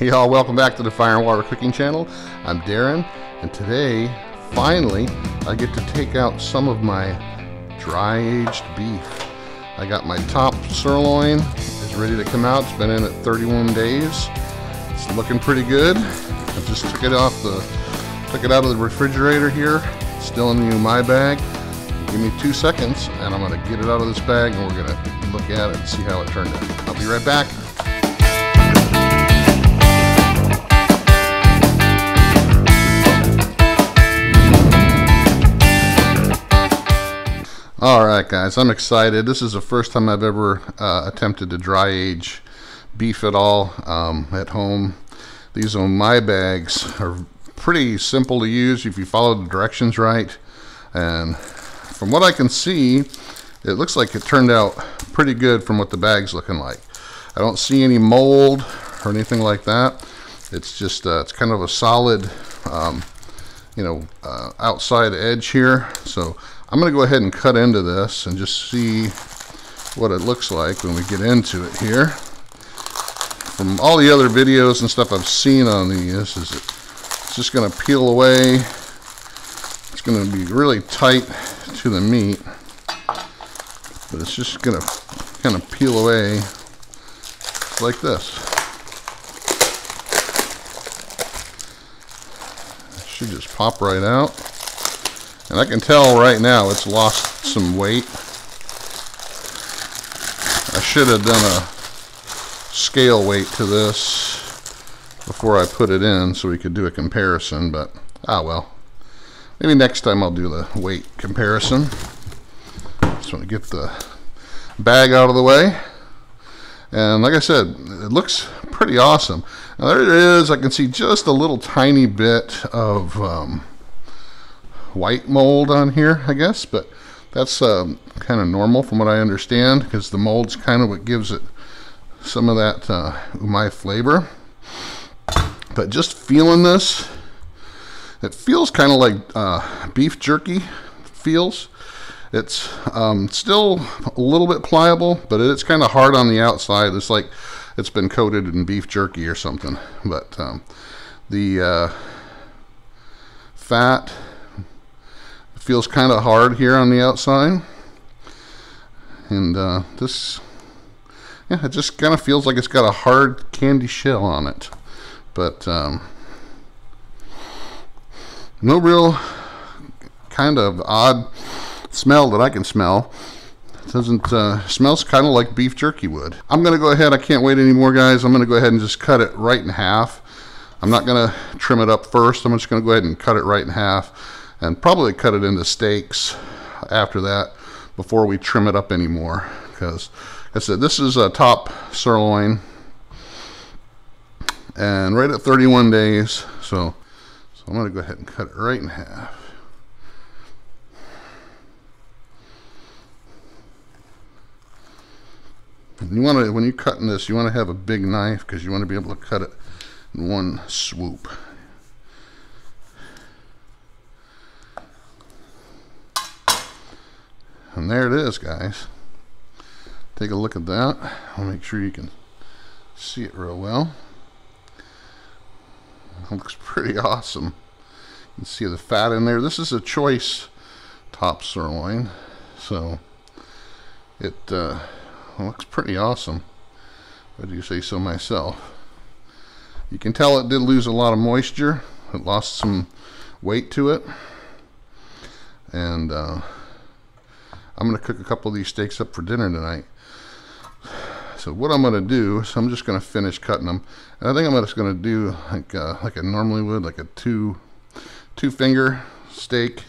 Hey all, welcome back to the Fire and Water Cooking Channel. I'm Darren, and today, finally, I get to take out some of my dry-aged beef. I got my top sirloin, it's ready to come out. It's been in at 31 days. It's looking pretty good. I just took it out of the refrigerator here. It's still in the Umai bag. Give me 2 seconds, and I'm gonna get it out of this bag, and we're gonna look at it and see how it turned out. I'll be right back. Alright guys, I'm excited. This is the first time I've ever attempted to dry age beef at all at home. These Umai bags are pretty simple to use if you follow the directions right. And from what I can see, it looks like it turned out pretty good from what the bag's looking like. I don't see any mold or anything like that. It's just, it's kind of a solid, outside edge here. So I'm going to go ahead and cut into this and just see what it looks like when we get into it here. From all the other videos and stuff I've seen on these, it's just going to peel away. It's going to be really tight to the meat, but it's just going to kind of peel away like this. It should just pop right out. And I can tell right now it's lost some weight. I should have done a scale weight to this before I put it in so we could do a comparison, but ah well. Maybe next time I'll do the weight comparison. Just want to get the bag out of the way. And like I said, it looks pretty awesome. Now there it is. I can see just a little tiny bit of white mold on here, I guess, but that's kind of normal from what I understand, because the mold's kind of what gives it some of that umai flavor. But just feeling this, it feels kind of like beef jerky feels. It's still a little bit pliable, but it's kind of hard on the outside. It's like it's been coated in beef jerky or something. But the fat feels kind of hard here on the outside, and it just kind of feels like it's got a hard candy shell on it, but no real kind of odd smell that I can smell. It doesn't smells kind of like beef jerky would. I'm gonna go ahead, I can't wait anymore guys, I'm gonna go ahead and just cut it right in half. I'm not gonna trim it up first, I'm just gonna go ahead and cut it right in half, and probably cut it into steaks after that before we trim it up anymore, because like I said, this is a top sirloin and right at 31 days, so I'm gonna go ahead and cut it right in half. And you want to, when you're cutting this, you want to have a big knife, because you want to be able to cut it in one swoop. And there it is guys, take a look at that. I'll make sure you can see it real well. It looks pretty awesome. You can see the fat in there. This is a choice top sirloin, so it looks pretty awesome, if I do say so myself. You can tell it did lose a lot of moisture, it lost some weight to it, and I'm going to cook a couple of these steaks up for dinner tonight. So what I'm going to do is I'm just going to finish cutting them. And I think I'm just going to do like I normally would, like a two finger steak.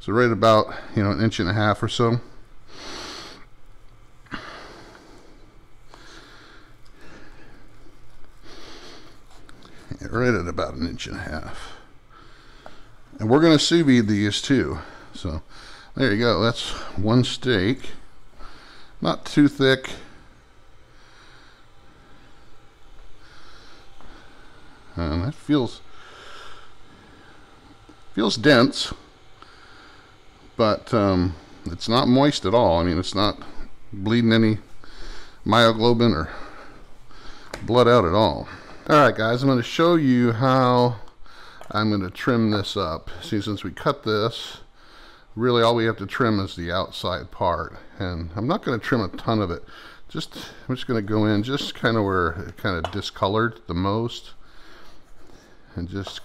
So right about, an inch and a half or so. Right at about an inch and a half. And we're going to sous vide these too. So there you go, that's one steak, not too thick. And that feels dense, but it's not moist at all. I mean, it's not bleeding any myoglobin or blood out at all. Alright guys, I'm going to show you how I'm going to trim this up. See, since we cut this, really all we have to trim is the outside part, and I'm not going to trim a ton of it. I'm just going to go in just kind of where it kind of discolored the most, and just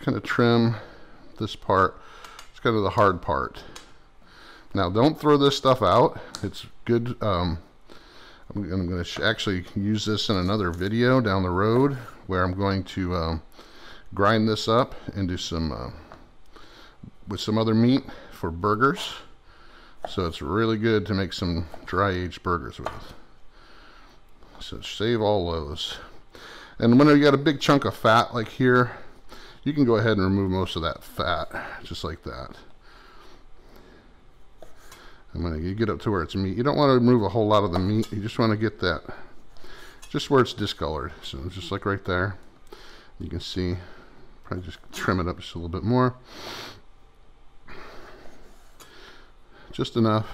kind of trim this part. It's kind of the hard part. Now, don't throw this stuff out. It's good. I'm going to actually use this in another video down the road, where I'm going to grind this up and do some with some other meat for burgers. So it's really good to make some dry aged burgers with. So save all those. And when you got a big chunk of fat like here, you can go ahead and remove most of that fat, just like that. And when you get up to where it's meat, you don't want to remove a whole lot of the meat. You just want to get that, just where it's discolored. So just like right there, you can see, probably just trim it up just a little bit more. Just enough.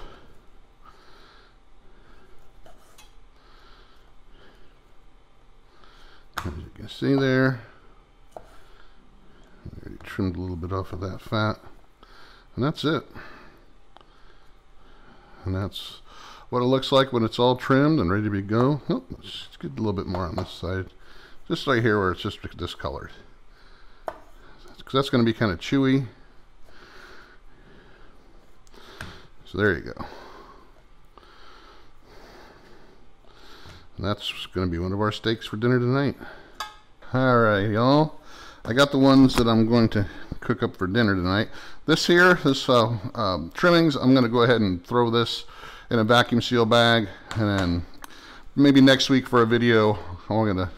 As you can see there, I already trimmed a little bit off of that fat. And that's it. And that's what it looks like when it's all trimmed and ready to go. Oh, let's get a little bit more on this side. Just right here where it's just discolored. Because that's going to be kind of chewy. So there you go. And that's going to be one of our steaks for dinner tonight. Alright, y'all. I got the ones that I'm going to cook up for dinner tonight. This here, this trimmings, I'm going to go ahead and throw this in a vacuum seal bag, and then maybe next week for a video, I'm going to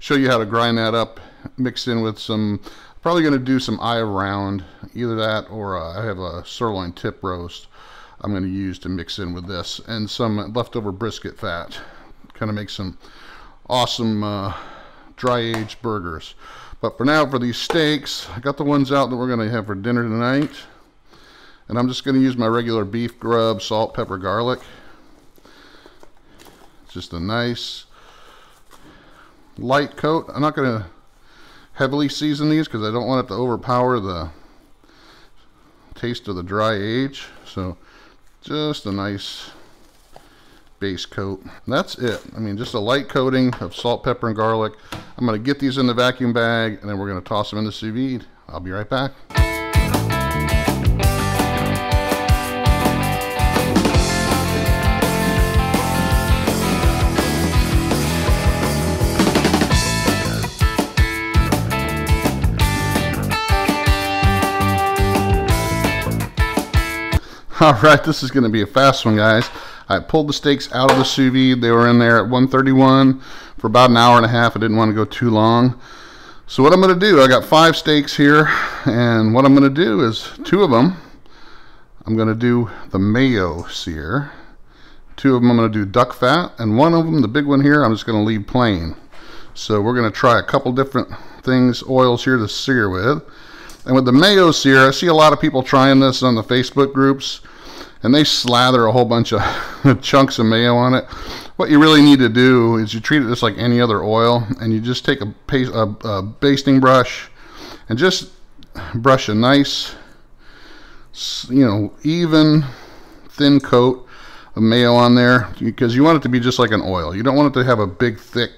show you how to grind that up, mix in with some, probably going to do some eye of round, either that or I have a sirloin tip roast I'm going to use to mix in with this, and some leftover brisket fat. Kind of make some awesome dry aged burgers. But for now, for these steaks, I got the ones out that we're going to have for dinner tonight. And I'm just going to use my regular beef grub, salt, pepper, garlic. It's just a nice light coat. I'm not going to heavily season these because I don't want it to overpower the taste of the dry age. So just a nice base coat. And that's it. I mean, just a light coating of salt, pepper, and garlic. I'm going to get these in the vacuum bag, and then we're going to toss them in the sous vide. I'll be right back. All right, this is going to be a fast one, guys. I pulled the steaks out of the sous vide. They were in there at 131 for about an hour and a half. I didn't want to go too long. So what I'm going to do, I got 5 steaks here, and what I'm going to do is 2 of them, I'm going to do the mayo sear. 2 of them I'm going to do duck fat, and 1 of them, the big one here, I'm just going to leave plain. So we're going to try a couple different things, oils here to sear with. And with the mayo sear, I see a lot of people trying this on the Facebook groups, and they slather a whole bunch of chunks of mayo on it. What you really need to do is you treat it just like any other oil, and you just take a basting brush and just brush a nice, you know, even thin coat of mayo on there, because you want it to be just like an oil. You don't want it to have a big thick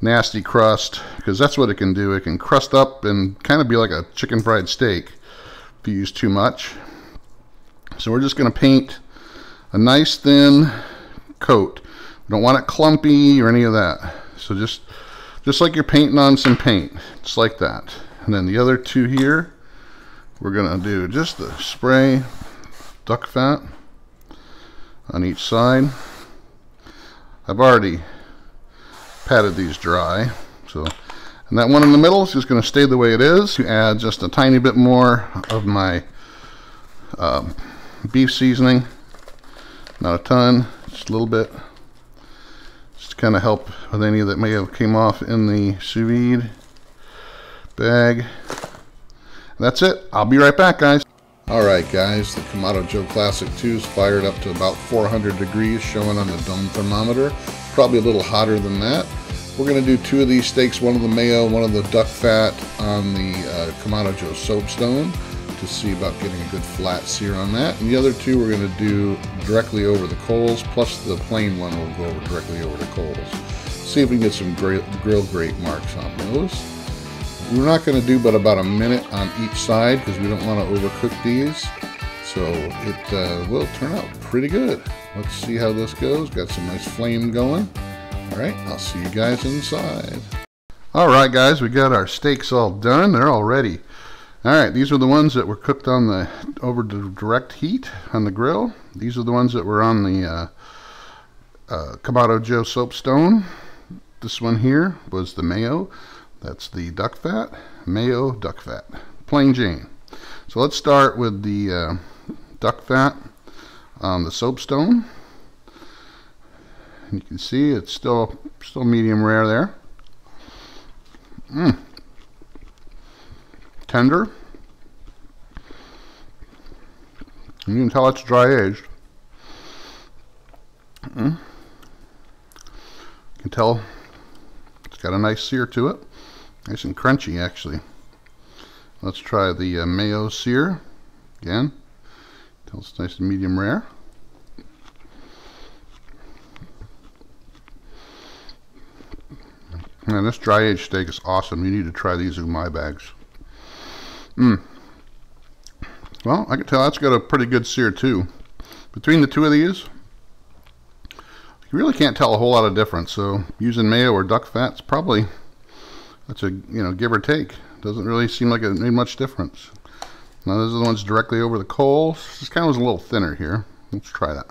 nasty crust, because that's what it can do. It can crust up and kind of be like a chicken fried steak if you use too much. So we're just going to paint a nice thin coat. We don't want it clumpy or any of that. So just like you're painting on some paint, just like that. And then the other 2 here, we're going to do just the spray duck fat on each side. I've already patted these dry. So, and that one in the middle is just going to stay the way it is. You add just a tiny bit more of my beef seasoning, not a ton, just a little bit, just to kind of help with any that may have came off in the sous vide bag. And that's it. I'll be right back, guys. Alright guys, the Kamado Joe Classic 2 is fired up to about 400 degrees, showing on the dome thermometer. Probably a little hotter than that. We're going to do two of these steaks, one of the mayo, one of the duck fat on the Kamado Joe soapstone to see about getting a good flat sear on that. And the other two we're going to do directly over the coals, plus the plain one will go over directly over the coals. See if we can get some grill grate marks on those. We're not going to do but about a minute on each side because we don't want to overcook these. So it will turn out pretty good. Let's see how this goes. Got some nice flame going. All right, I'll see you guys inside. All right, guys, we got our steaks all done. They're all ready. All right, these are the ones that were cooked on the over the direct heat on the grill. These are the ones that were on the Kamado Joe soapstone. This one here was the mayo. That's the duck fat. Mayo, duck fat. Plain Jane. So let's start with the duck fat on the soapstone. You can see it's still medium rare there. Tender. You can tell it's dry aged. You can tell it's got a nice sear to it. Nice and crunchy, actually. Let's try the mayo sear again. Till it's nice and medium rare. Man, this dry aged steak is awesome. You need to try these Umai bags. Well, I can tell that's got a pretty good sear too. Between the two of these, you really can't tell a whole lot of difference. So using mayo or duck fat's probably that's a give or take. Doesn't really seem like it made much difference. Now this is the one's directly over the coal. This kind of was a little thinner here. Let's try that.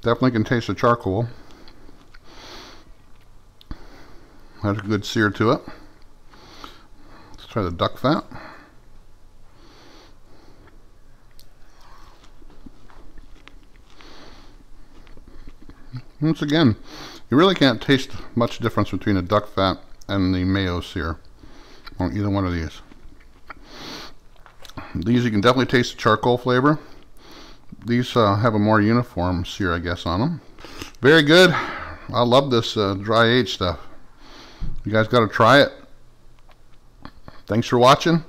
Definitely can taste the charcoal. Has a good sear to it. Let's try the duck fat. Once again, you really can't taste much difference between the duck fat and the mayo sear on either one of these. These you can definitely taste the charcoal flavor. These have a more uniform sear, I guess, on them. Very good. I love this dry aged stuff. You guys got to try it. Thanks for watching.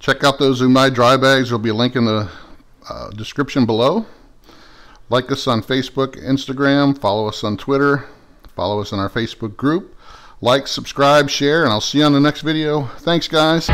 Check out those Umai Dry bags. There'll be a link in the description below. Like us on Facebook, Instagram, follow us on Twitter, follow us in our Facebook group. Like, subscribe, share, and I'll see you on the next video. Thanks, guys.